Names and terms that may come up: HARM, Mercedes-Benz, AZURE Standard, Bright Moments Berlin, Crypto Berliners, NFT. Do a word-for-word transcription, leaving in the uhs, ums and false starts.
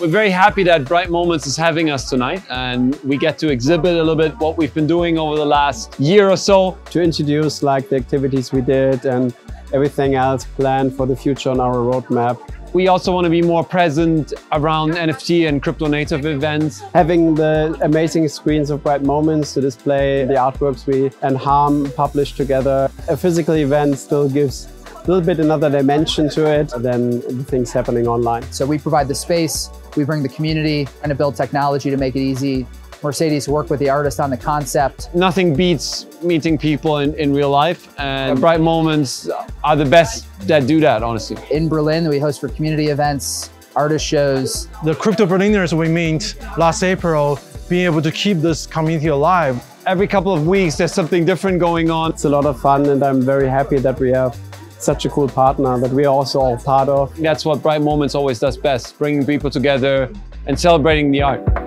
We're very happy that Bright Moments is having us tonight, and we get to exhibit a little bit what we've been doing over the last year or so to introduce like the activities we did and everything else planned for the future on our roadmap. We also want to be more present around N F T and crypto native events. Having the amazing screens of Bright Moments to display the artworks we and HARM published together. A physical event still gives a little bit another dimension to it than the things happening online. So we provide the space, we bring the community, and to build technology to make it easy. Mercedes worked with the artist on the concept. Nothing beats meeting people in, in real life, and Bright Moments are the best that do that, honestly. In Berlin, we host for community events, artist shows. The Crypto Berliners we meet last April, being able to keep this community alive. Every couple of weeks, there's something different going on. It's a lot of fun, and I'm very happy that we have such a cool partner that we are also all part of. That's what Bright Moments always does best, bringing people together and celebrating the art.